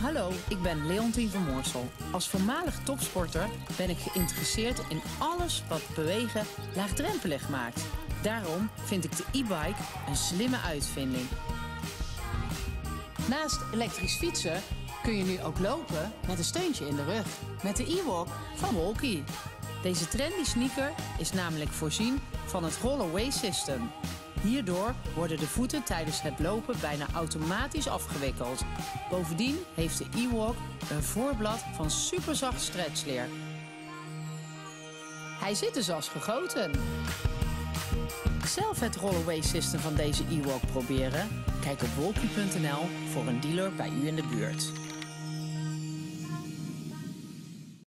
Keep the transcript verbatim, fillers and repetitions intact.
Hallo, ik ben Leontien van Moorsel. Als voormalig topsporter ben ik geïnteresseerd in alles wat bewegen laagdrempelig maakt. Daarom vind ik de e-bike een slimme uitvinding. Naast elektrisch fietsen kun je nu ook lopen met een steuntje in de rug. Met de e-walk van Wolky. Deze trendy sneaker is namelijk voorzien van het Roll-a-Way System. Hierdoor worden de voeten tijdens het lopen bijna automatisch afgewikkeld. Bovendien heeft de e-walk een voorblad van superzacht stretchleer. Hij zit dus als gegoten. Zelf het Roll-a-Way System van deze e-walk proberen? Kijk op wolky punt n l voor een dealer bij u in de buurt.